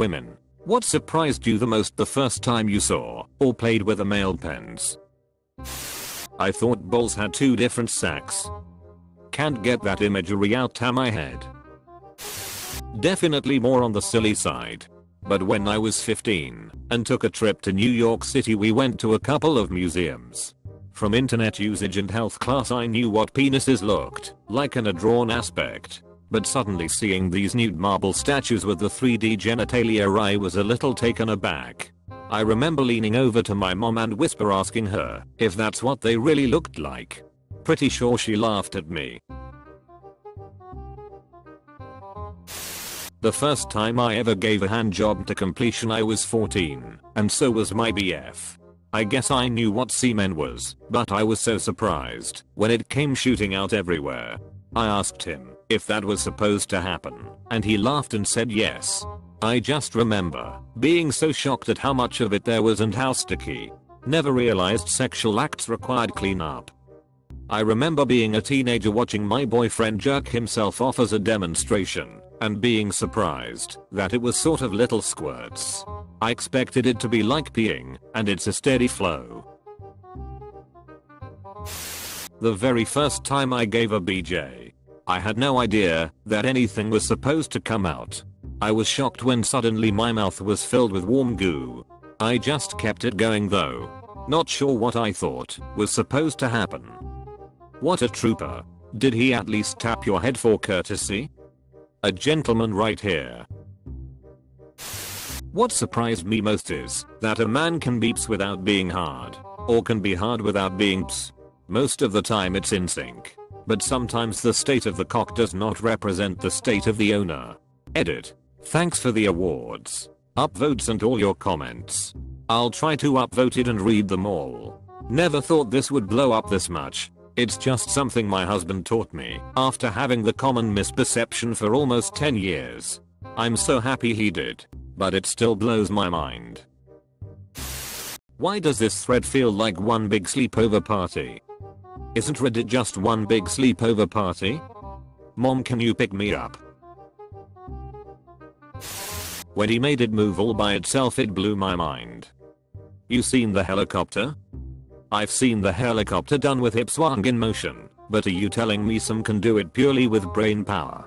Women. What surprised you the most the first time you saw or played with a male penis? I thought balls had two different sacks. Can't get that imagery out of my head. Definitely more on the silly side. But when I was 15 and took a trip to New York City, we went to a couple of museums. From internet usage and health class, I knew what penises looked like in a drawn aspect. But suddenly seeing these nude marble statues with the 3D genitalia, I was a little taken aback. I remember leaning over to my mom and whisper asking her if that's what they really looked like. Pretty sure she laughed at me. The first time I ever gave a handjob to completion, I was 14, and so was my BF. I guess I knew what semen was, but I was so surprised when it came shooting out everywhere. I asked him if that was supposed to happen, and he laughed and said yes. I just remember being so shocked at how much of it there was and how sticky. Never realized sexual acts required cleanup. I remember being a teenager watching my boyfriend jerk himself off as a demonstration, and being surprised that it was sort of little squirts. I expected it to be like peeing, and it's a steady flow. The very first time I gave a BJ, I had no idea that anything was supposed to come out. I was shocked when suddenly my mouth was filled with warm goo. I just kept it going though, not sure what I thought was supposed to happen. What a trooper. Did he at least tap your head for courtesy? A gentleman right here. What surprised me most is that a man can beeps without being hard, or can be hard without being pss. Most of the time it's in sync, but sometimes the state of the cock does not represent the state of the owner. Edit. Thanks for the awards, upvotes and all your comments. I'll try to upvote it and read them all. Never thought this would blow up this much. It's just something my husband taught me after having the common misperception for almost 10 years. I'm so happy he did, but it still blows my mind. Why does this thread feel like one big sleepover party? Isn't Reddit just one big sleepover party? Mom, can you pick me up? When he made it move all by itself, it blew my mind. You seen the helicopter? I've seen the helicopter done with hip swung in motion, but are you telling me some can do it purely with brain power?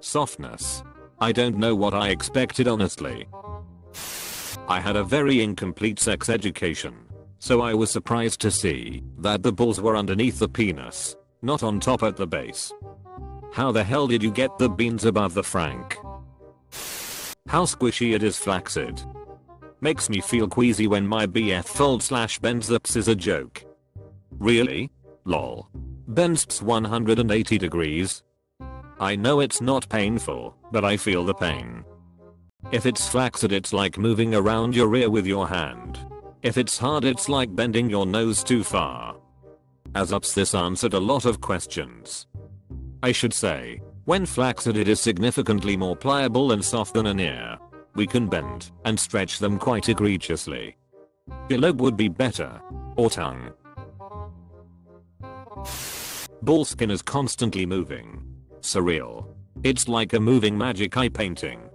Softness. I don't know what I expected honestly. I had a very incomplete sex education, so I was surprised to see that the balls were underneath the penis, not on top at the base. How the hell did you get the beans above the frank? How squishy it is flaccid. Makes me feel queasy when my BF fold/bends zips is a joke. Really? Lol. Bends 180 degrees. I know it's not painful, but I feel the pain. If it's flaccid, it's like moving around your ear with your hand. If it's hard, it's like bending your nose too far. As ups, this answered a lot of questions. I should say, when flaccid, it is significantly more pliable and soft than an ear. We can bend and stretch them quite egregiously. Elope would be better. Or tongue. Ball skin is constantly moving. Surreal. It's like a moving magic eye painting.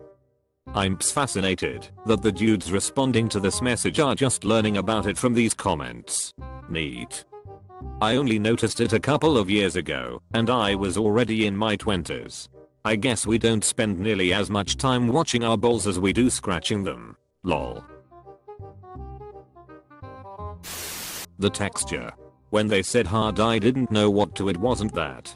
I'm fascinated that the dudes responding to this message are just learning about it from these comments. Neat. I only noticed it a couple of years ago, and I was already in my 20s. I guess we don't spend nearly as much time watching our balls as we do scratching them. Lol. The texture. When they said hard, I didn't know what to it wasn't that.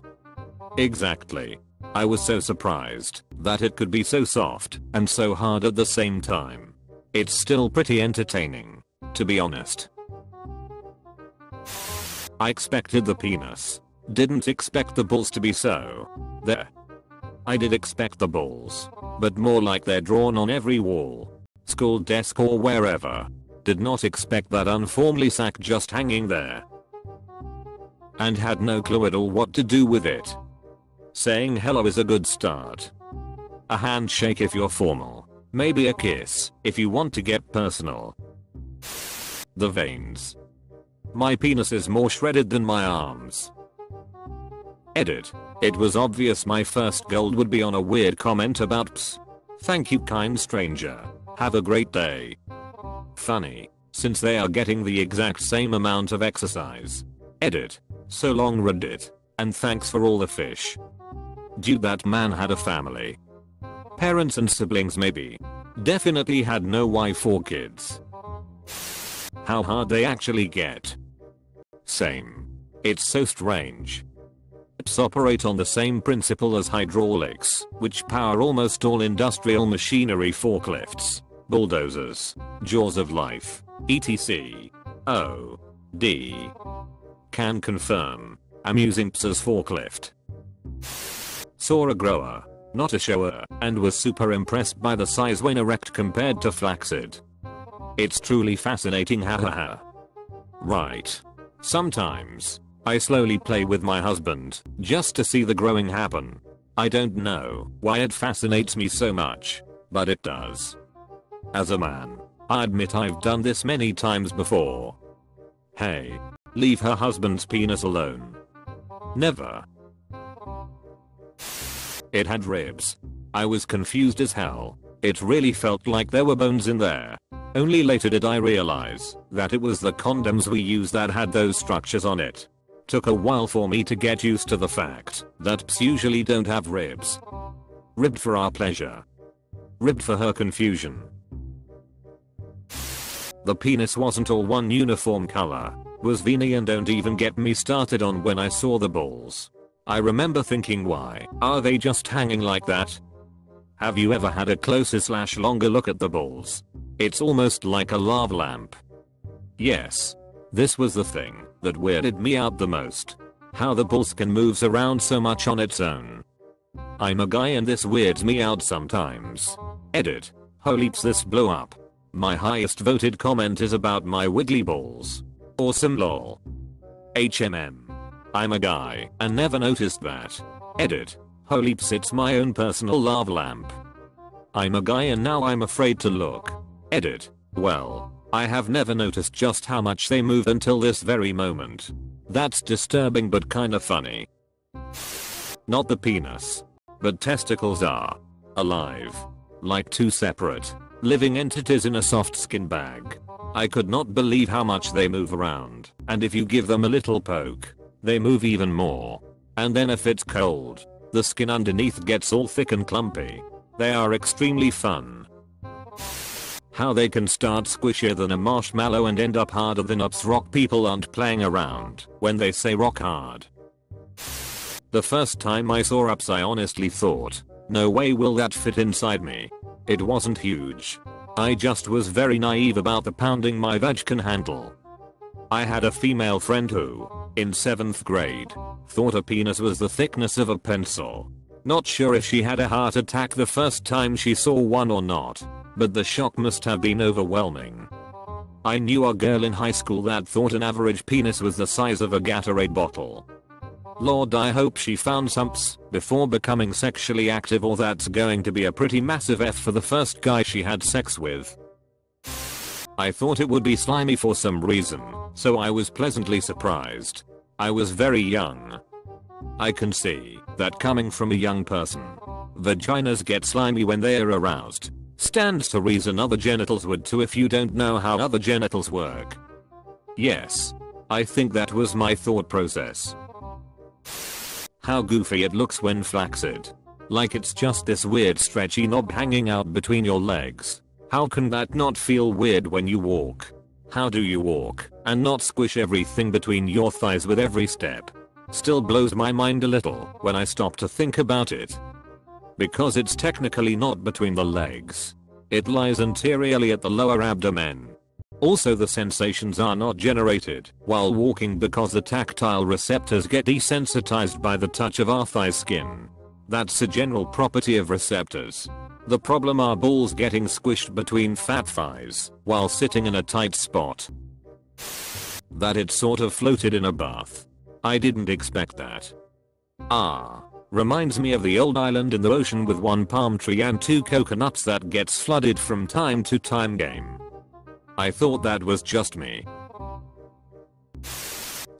Exactly. I was so surprised that it could be so soft and so hard at the same time. It's still pretty entertaining, to be honest. I expected the penis. Didn't expect the balls to be so. There. I did expect the balls, but more like they're drawn on every wall, school desk or wherever. Did not expect that unformly sack just hanging there. And had no clue at all what to do with it. Saying hello is a good start. A handshake if you're formal. Maybe a kiss if you want to get personal. The veins. My penis is more shredded than my arms. Edit. It was obvious my first gold would be on a weird comment about ps. Thank you, kind stranger. Have a great day. Funny, since they are getting the exact same amount of exercise. Edit. So long, Reddit. And thanks for all the fish. Dude, that man had a family. Parents and siblings maybe. Definitely had no wife or kids. How hard they actually get. Same. It's so strange. Apps operate on the same principle as hydraulics, which power almost all industrial machinery, forklifts, bulldozers, jaws of life, etc. O.D. Can confirm. I'm using Apps as forklift. Saw a grower, not a shower, and was super impressed by the size when erect compared to flaxseed. It's truly fascinating, hahaha. Right. Sometimes I slowly play with my husband just to see the growing happen. I don't know why it fascinates me so much, but it does. As a man, I admit I've done this many times before. Hey, leave her husband's penis alone. Never. It had ribs. I was confused as hell. It really felt like there were bones in there. Only later did I realize that it was the condoms we used that had those structures on it. Took a while for me to get used to the fact that Apps usually don't have ribs. Ribbed for our pleasure. Ribbed for her confusion. The penis wasn't all one uniform color, was veiny, and don't even get me started on when I saw the balls. I remember thinking, why are they just hanging like that? Have you ever had a closer/longer look at the balls? It's almost like a lava lamp. Yes. This was the thing that weirded me out the most. How the balls can move around so much on its own. I'm a guy and this weirds me out sometimes. Edit. Holy Apps, this blew up. My highest voted comment is about my wiggly balls. Awesome lol. HMM. I'm a guy and never noticed that. Edit. Holy Apps, it's my own personal lava lamp. I'm a guy and now I'm afraid to look. Edit. Well, I have never noticed just how much they move until this very moment. That's disturbing but kinda funny. Not the penis, but testicles are alive. Like two separate, living entities in a soft skin bag. I could not believe how much they move around, and if you give them a little poke, they move even more. And then if it's cold, the skin underneath gets all thick and clumpy. They are extremely fun. How they can start squishier than a marshmallow and end up harder than Apps rock people aren't playing around when they say rock hard. The first time I saw Apps, I honestly thought, no way will that fit inside me. It wasn't huge. I just was very naive about the pounding my vag can handle. I had a female friend who, in 7th grade, thought a penis was the thickness of a pencil. Not sure if she had a heart attack the first time she saw one or not, but the shock must have been overwhelming. I knew a girl in high school that thought an average penis was the size of a Gatorade bottle. Lord, I hope she found some Apps before becoming sexually active, or that's going to be a pretty massive F for the first guy she had sex with. I thought it would be slimy for some reason, so I was pleasantly surprised. I was very young. I can see that coming from a young person. Vaginas get slimy when they are aroused. Stands to reason other genitals would too if you don't know how other genitals work. Yes. I think that was my thought process. How goofy it looks when flaccid. Like it's just this weird stretchy knob hanging out between your legs. How can that not feel weird when you walk? How do you walk and not squish everything between your thighs with every step? Still blows my mind a little when I stop to think about it. Because it's technically not between the legs. It lies anteriorly at the lower abdomen. Also, the sensations are not generated while walking because the tactile receptors get desensitized by the touch of our thigh skin. That's a general property of receptors. The problem are balls getting squished between fat thighs while sitting in a tight spot. That it sort of floated in a bath. I didn't expect that. Ah, reminds me of the old island in the ocean with one palm tree and two coconuts that gets flooded from time to time game. I thought that was just me.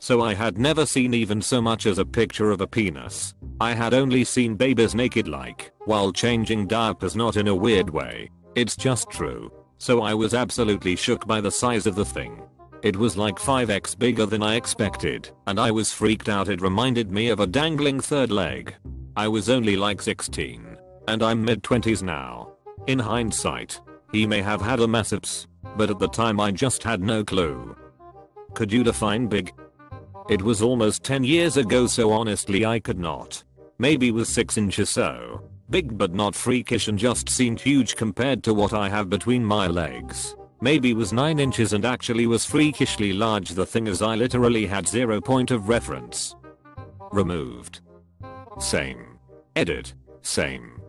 so I had never seen even so much as a picture of a penis. I had only seen babies naked like, while changing diapers, not in a weird way. It's just true. So I was absolutely shook by the size of the thing. It was like 5x bigger than I expected, and I was freaked out. It reminded me of a dangling third leg. I was only like 16. And I'm mid-20s now. In hindsight, he may have had a massive, but at the time I just had no clue. Could you define big? It was almost 10 years ago, so honestly I could not. Maybe was 6 inches, so big but not freakish and just seemed huge compared to what I have between my legs. Maybe was 9 inches and actually was freakishly large. The thing is I literally had zero point of reference. Removed. Same. Edit. Same.